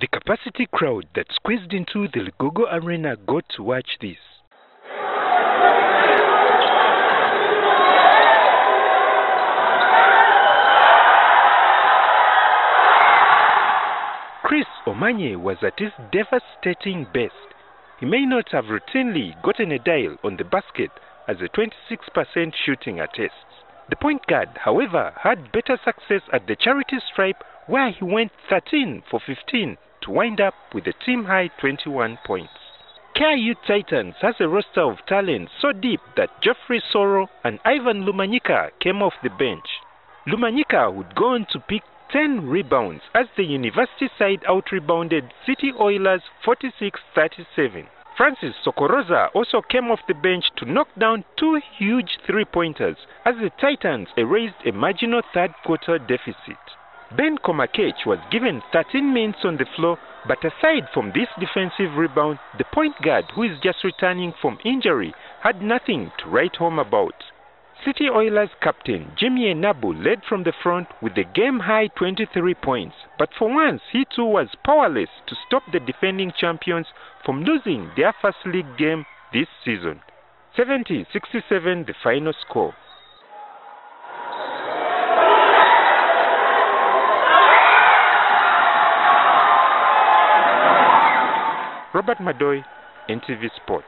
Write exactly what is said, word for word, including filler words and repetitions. The capacity crowd that squeezed into the Ligogo Arena got to watch this. Chris Omanye was at his devastating best. He may not have routinely gotten a dial on the basket as a twenty-six percent shooting attests. The point guard, however, had better success at the charity stripe where he went thirteen for fifteen to wind up with a team-high twenty-one points. K I U Titans has a roster of talent so deep that Geoffrey Soro and Ivan Lumanyika came off the bench. Lumanyika would go on to pick ten rebounds as the university side out-rebounded City Oilers forty-six thirty-seven. Francis Sokoroza also came off the bench to knock down two huge three-pointers as the Titans erased a marginal third-quarter deficit. Ben Komakech was given thirteen minutes on the floor, but aside from this defensive rebound, the point guard, who is just returning from injury, had nothing to write home about. City Oilers captain Jimmy Enabu led from the front with a game-high twenty-three points, but for once he too was powerless to stop the defending champions from losing their first league game this season. seventy sixty-seven the final score. Robert Madoy, N T V Sport.